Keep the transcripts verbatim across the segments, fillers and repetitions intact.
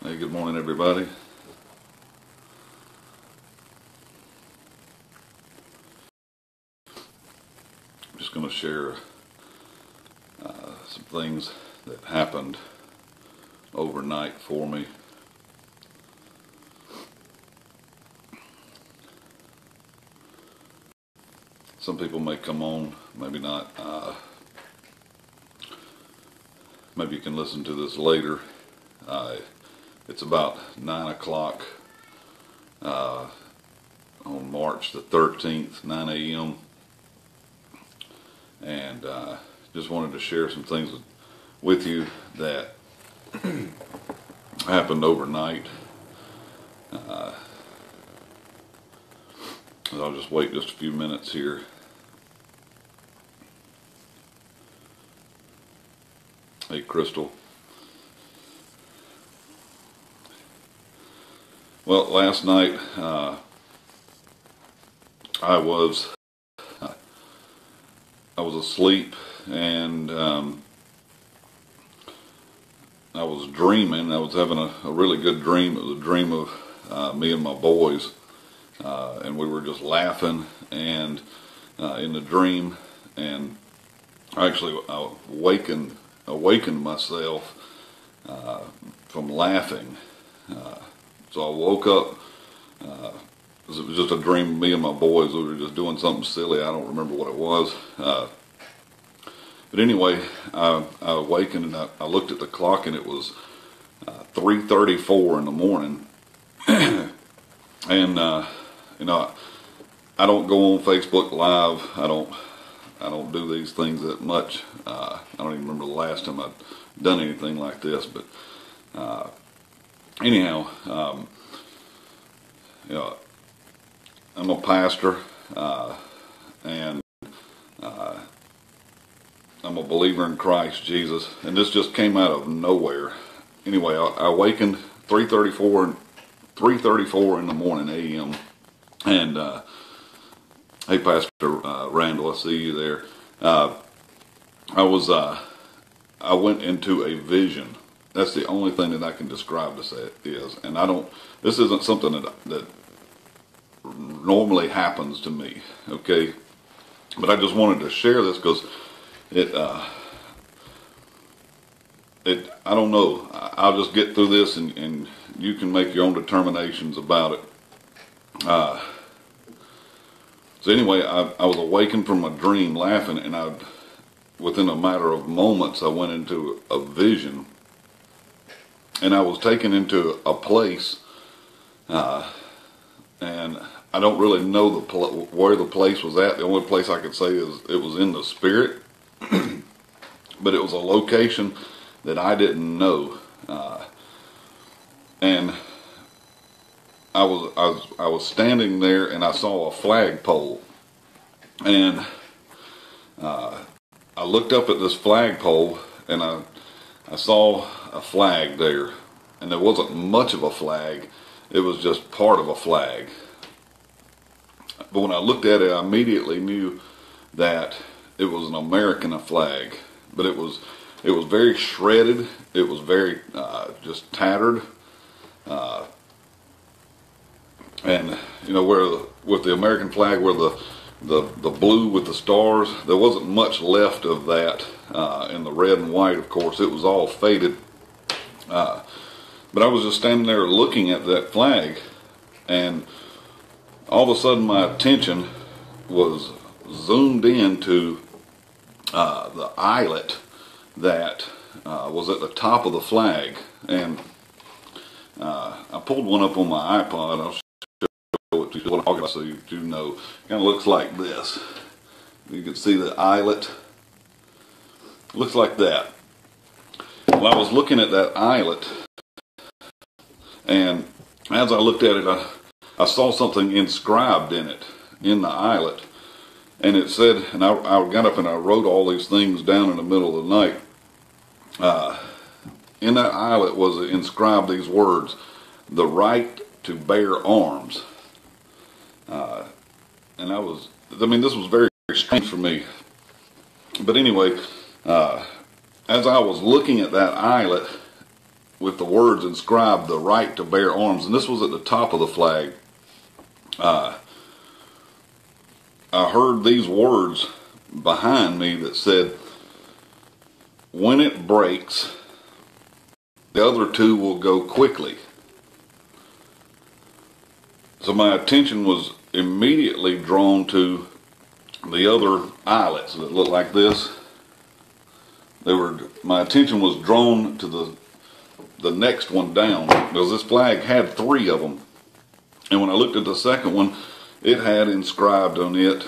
Hey, good morning, everybody. I'm just going to share uh, some things that happened overnight for me. Some people may come on, maybe not. Uh, maybe you can listen to this later. Uh, It's about nine o'clock uh, on March the thirteenth, nine A M And uh, just wanted to share some things with, with you that happened overnight. Uh, I'll just wait just a few minutes here. Hey, Crystal. Well, last night uh, I was I was asleep and um, I was dreaming. I was having a, a really good dream. It was a dream of uh, me and my boys, uh, and we were just laughing and uh, in the dream. And actually, I awakened awakened myself uh, from laughing. Uh, So I woke up, uh, it was just a dream, me and my boys, we were just doing something silly, I don't remember what it was. Uh, but anyway, I, I awakened and I, I looked at the clock and it was uh, three thirty-four in the morning. And, uh, you know, I, I don't go on Facebook Live, I don't, I don't do these things that much. Uh, I don't even remember the last time I've done anything like this, but... Uh, Anyhow, um, you know, I'm a pastor, uh, and uh, I'm a believer in Christ Jesus, and this just came out of nowhere. Anyway, I, I awakened three thirty-four in the morning, A M, and uh, hey, Pastor uh, Randall, I see you there. Uh, I was, uh, I went into a vision. That's the only thing that I can describe this is, and I don't, this isn't something that, that normally happens to me, okay? But I just wanted to share this because it, uh, it, I don't know, I'll just get through this and, and you can make your own determinations about it. Uh, so anyway, I, I was awakened from a dream laughing, and I, within a matter of moments, I went into a vision. And I was taken into a place, uh, and I don't really know the pl where the place was at. The only place I could say is it was in the spirit, but it was a location that I didn't know. Uh, and I was I was I was standing there, and I saw a flagpole, and uh, I looked up at this flagpole, and I. I saw a flag there, and there wasn't much of a flag, it was just part of a flag. But when I looked at it, I immediately knew that it was an American flag, but it was it was very shredded, it was very uh, just tattered, uh, and you know, where the, with the American flag, where the The, the blue with the stars, there wasn't much left of that, uh, and the red and white, of course, it was all faded. Uh, but I was just standing there looking at that flag, and all of a sudden my attention was zoomed into uh, the eyelet that uh, was at the top of the flag, and uh, I pulled one up on my iPod. I'll So you do know, it kind of looks like this. You can see the eyelet. It looks like that. Well, I was looking at that eyelet, and as I looked at it, I, I saw something inscribed in it, in the eyelet, and it said. And I, I got up and I wrote all these things down in the middle of the night. Uh, in that eyelet was inscribed these words: the right to bear arms. Uh, and I was, I mean, this was very, very strange for me. But anyway, uh, as I was looking at that eyelet, with the words inscribed, the right to bear arms. And this was at the top of the flag. Uh, I heard these words behind me that said, "When it breaks, the other two will go quickly." So my attention was immediately drawn to the other eyelets that looked like this. They were. My attention was drawn to the the next one down, because this flag had three of them. And when I looked at the second one, it had inscribed on it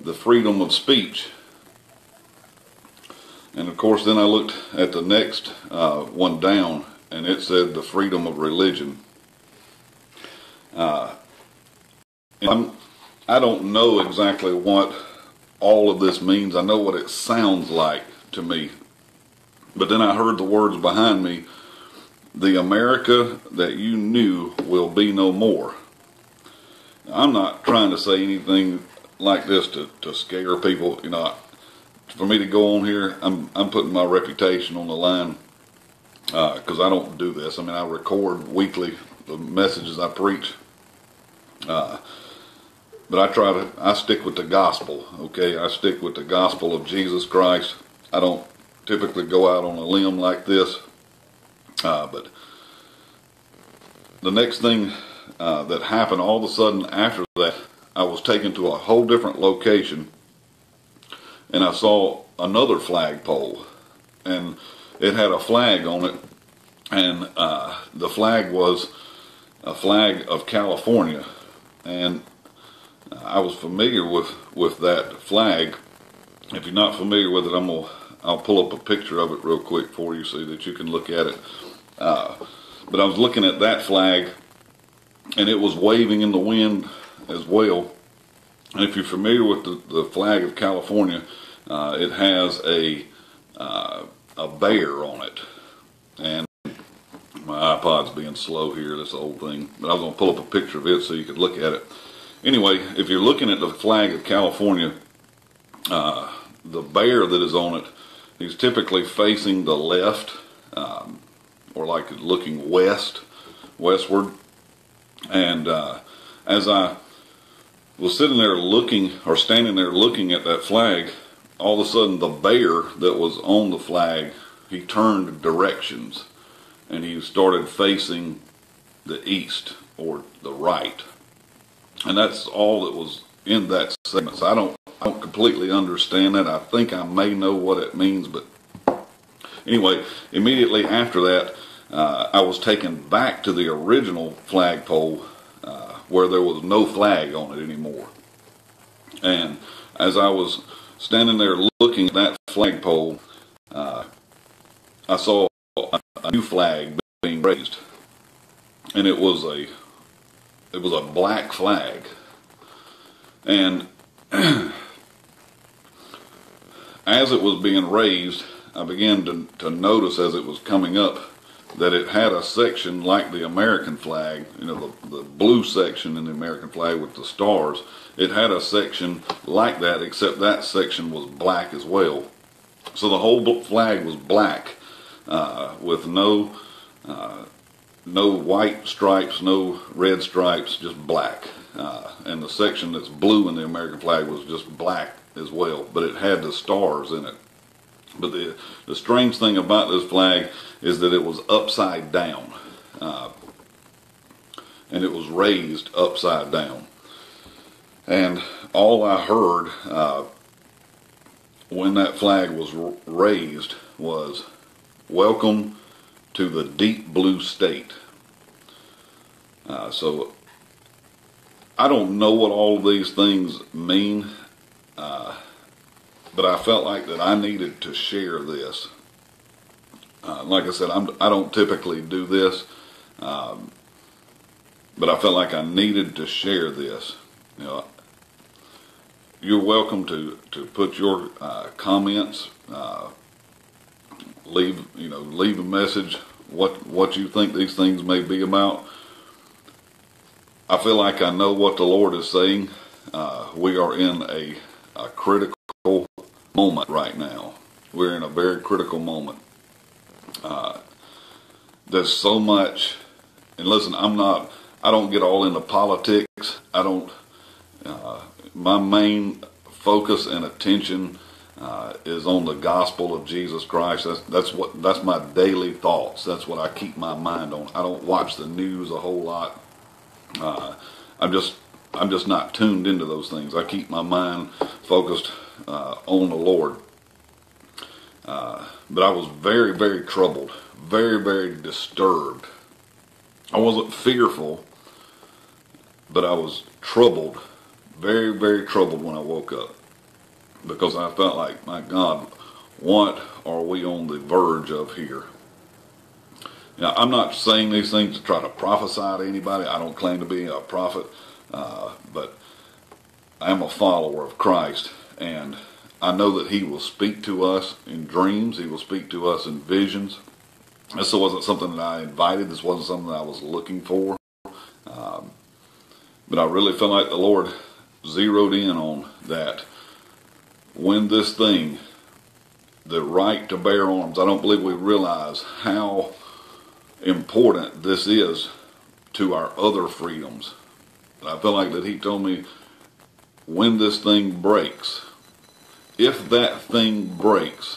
the freedom of speech. And of course, then I looked at the next uh, one down, and it said the freedom of religion. Uh, I'm, I don't know exactly what all of this means. I know what it sounds like to me. But then I heard the words behind me, "The America that you knew will be no more." Now, I'm not trying to say anything like this to, to scare people. You know, I, for me to go on here, I'm, I'm putting my reputation on the line, because uh, I don't do this. I mean, I record weekly the messages I preach. Uh, but I try to, I stick with the gospel, okay? I stick with the gospel of Jesus Christ. I don't typically go out on a limb like this. Uh, but the next thing uh, that happened all of a sudden after that, I was taken to a whole different location, and I saw another flagpole, and it had a flag on it, and uh, the flag was a flag of California, and I was familiar with with that flag. If you're not familiar with it, I'm gonna I'll pull up a picture of it real quick for you so that you can look at it. Uh, but I was looking at that flag, and it was waving in the wind as well. And if you're familiar with the, the flag of California, uh, it has a uh, a bear on it. And my iPod's being slow here, this old thing. But I was going to pull up a picture of it so you could look at it. Anyway, if you're looking at the flag of California, uh, the bear that is on it, he's typically facing the left, um, or like looking west, westward. And uh, as I was sitting there looking, or standing there looking at that flag, all of a sudden the bear that was on the flag, he turned directions, and he started facing the east, or the right. And that's all that was in that segment. So I don't I don't completely understand that. I think I may know what it means, but anyway, immediately after that, uh, I was taken back to the original flagpole, uh, where there was no flag on it anymore. And as I was standing there looking at that flagpole, uh, I saw a, a new flag being raised, and it was a it was a black flag, and as it was being raised, I began to, to notice as it was coming up that it had a section like the American flag, you know, the, the blue section in the American flag with the stars. It had a section like that, except that section was black as well. So the whole flag was black, uh, with no, uh, no white stripes, no red stripes, just black. Uh, and the section that's blue in the American flag was just black as well, but it had the stars in it. But the, the strange thing about this flag is that it was upside down, uh, and it was raised upside down. And all I heard uh, when that flag was raised was, "Welcome to the deep blue state." Uh, so I don't know what all of these things mean, uh, but I felt like that I needed to share this. Uh, like I said, I'm, I don't typically do this, um, but I felt like I needed to share this. You know, you're welcome to to put your uh, comments, uh, leave you know leave a message, what what you think these things may be about. I feel like I know what the Lord is saying. Uh, we are in a, a critical moment right now. We're in a very critical moment. Uh, There's so much, and listen, I'm not, I don't get all into politics. I don't, uh, my main focus and attention uh, is on the gospel of Jesus Christ. That's, that's what, that's my daily thoughts. That's what I keep my mind on. I don't watch the news a whole lot. Uh, I'm just, I'm just not tuned into those things. I keep my mind focused uh, on the Lord. Uh, but I was very, very troubled, very, very disturbed. I wasn't fearful, but I was troubled, very, very troubled when I woke up, because I felt like, my God, what are we on the verge of here? Now, I'm not saying these things to try to prophesy to anybody. I don't claim to be a prophet, uh, but I am a follower of Christ, and I know that he will speak to us in dreams. He will speak to us in visions. This wasn't something that I invited. This wasn't something that I was looking for. Um, but I really felt like the Lord zeroed in on that. When this thing, the right to bear arms, I don't believe we realize how important this is to our other freedoms. And I feel like that he told me, when this thing breaks, if that thing breaks,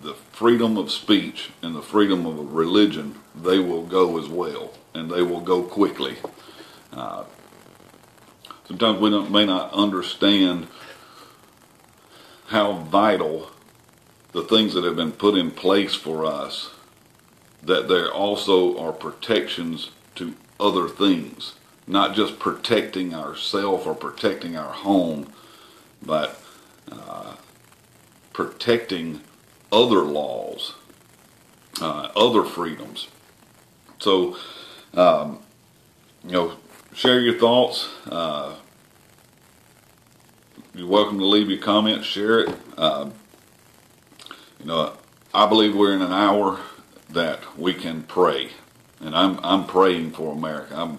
the freedom of speech and the freedom of religion, they will go as well, and they will go quickly. Uh, sometimes we don't, may not understand how vital the things that have been put in place for us, that there also are protections to other things, not just protecting ourselves or protecting our home, but Uh, protecting other laws, uh, other freedoms. So, um, you know, share your thoughts. Uh, you're welcome to leave your comments, share it. Uh, you know, I believe we're in an hour that we can pray, and I'm I'm praying for America. I'm,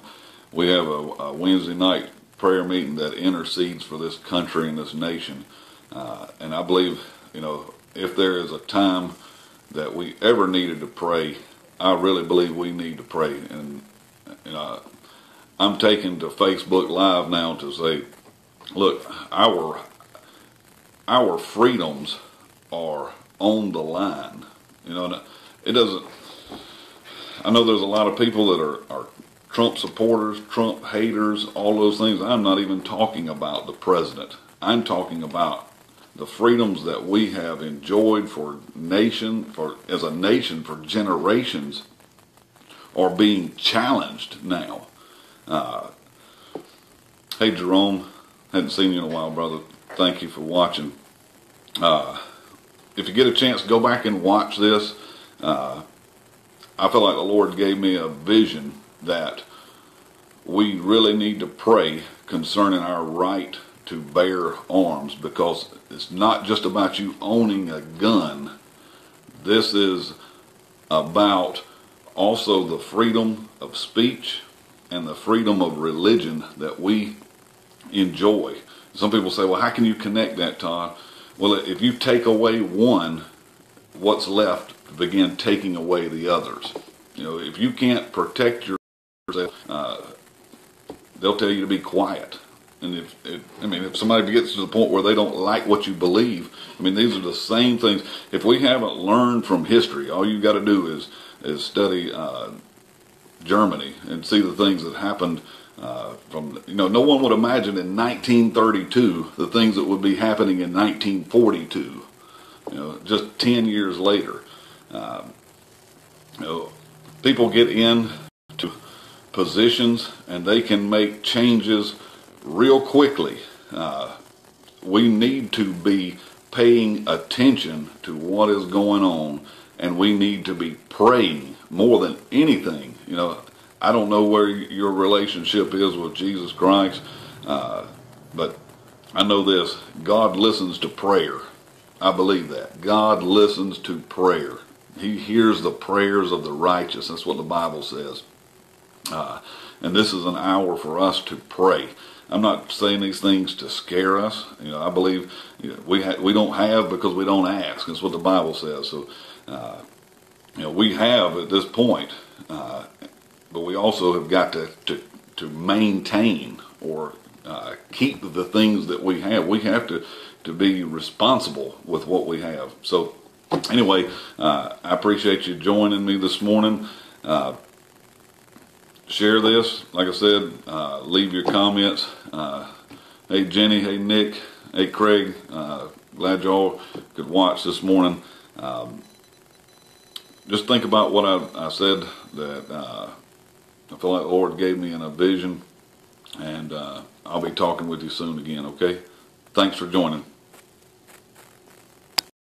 we have a, a Wednesday night prayer meeting that intercedes for this country and this nation. Uh, and I believe, you know, if there is a time that we ever needed to pray, I really believe we need to pray. And, you know, I'm taking to Facebook Live now to say, look, our, our freedoms are on the line. You know, it doesn't, I know there's a lot of people that are, are Trump supporters, Trump haters, all those things. I'm not even talking about the president. I'm talking about the freedoms that we have enjoyed for nation, for as a nation for generations, are being challenged now. Uh, hey Jerome, hadn't seen you in a while, brother. Thank you for watching. Uh, if you get a chance, go back and watch this. Uh, I feel like the Lord gave me a vision that we really need to pray concerning our right to bear arms, because it's not just about you owning a gun. This is about also the freedom of speech and the freedom of religion that we enjoy. Some people say, well, how can you connect that, Todd? Well, if you take away one, what's left to begin taking away the others? You know, if you can't protect yourself, uh, they'll tell you to be quiet. And if, if, I mean, if somebody gets to the point where they don't like what you believe, I mean, these are the same things. If we haven't learned from history, all you got to do is is study uh, Germany and see the things that happened uh, from, you know, no one would imagine in nineteen thirty-two the things that would be happening in nineteen forty-two, you know, just ten years later. Uh, you know, people get into positions and they can make changes real quickly. Uh, we need to be paying attention to what is going on, and we need to be praying more than anything. You know, I don't know where your relationship is with Jesus Christ, uh, but I know this: God listens to prayer. I believe that. God listens to prayer. He hears the prayers of the righteous. That's what the Bible says. Uh, and this is an hour for us to pray. I'm not saying these things to scare us. You know, I believe you know, we ha we don't have because we don't ask. That's what the Bible says. So, uh, you know, we have at this point, uh, but we also have got to, to, to maintain or uh, keep the things that we have. We have to, to be responsible with what we have. So anyway, uh, I appreciate you joining me this morning. Uh, share this, like I said, uh, leave your comments. Uh, hey Jenny, hey Nick, hey Craig, uh, glad y'all could watch this morning. Um, just think about what I, I said that uh, I feel like the Lord gave me in a vision, and uh, I'll be talking with you soon again, okay? Thanks for joining.